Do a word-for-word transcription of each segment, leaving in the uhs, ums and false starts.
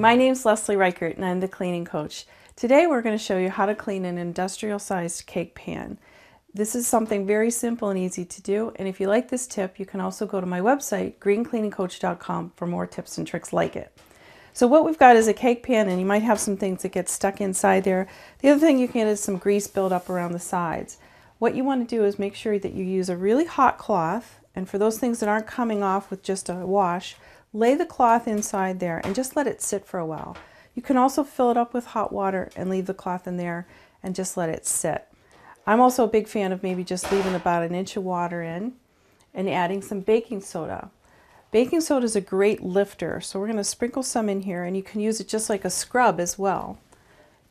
morning. My name's Leslie Reichert and I'm the Cleaning Coach. Today we're going to show you how to clean an industrial-sized cake pan. This is something very simple and easy to do, and if you like this tip, you can also go to my website, green cleaning coach dot com, for more tips and tricks like it. So what we've got is a cake pan, and you might have some things that get stuck inside there. The other thing you can get is some grease build up around the sides. What you want to do is make sure that you use a really hot cloth, and for those things that aren't coming off with just a wash, lay the cloth inside there and just let it sit for a while. You can also fill it up with hot water and leave the cloth in there and just let it sit. I'm also a big fan of maybe just leaving about an inch of water in and adding some baking soda. Baking soda is a great lifter, so we're going to sprinkle some in here, and you can use it just like a scrub as well.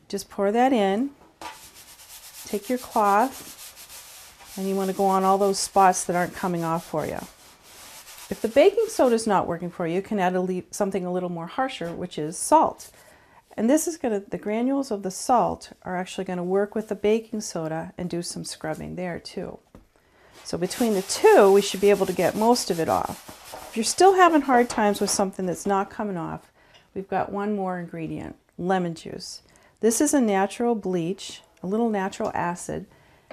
Just pour that in, take your cloth, and you want to go on all those spots that aren't coming off for you. If the baking soda is not working for you, you can add a something a little more harsher, which is salt. And this is going to, the granules of the salt are actually going to work with the baking soda and do some scrubbing there too. So between the two, we should be able to get most of it off. If you're still having hard times with something that's not coming off, we've got one more ingredient, lemon juice. This is a natural bleach, a little natural acid,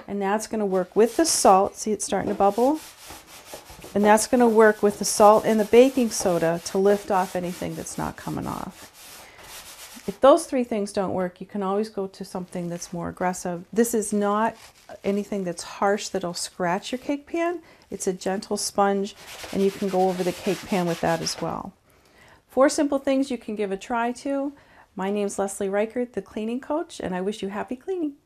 and that's going to work with the salt. See, it's starting to bubble. And that's going to work with the salt and the baking soda to lift off anything that's not coming off. If those three things don't work, you can always go to something that's more aggressive. This is not anything that's harsh that'll scratch your cake pan. It's a gentle sponge, and you can go over the cake pan with that as well. Four simple things you can give a try to. My name's Leslie Reichert, the Cleaning Coach, and I wish you happy cleaning.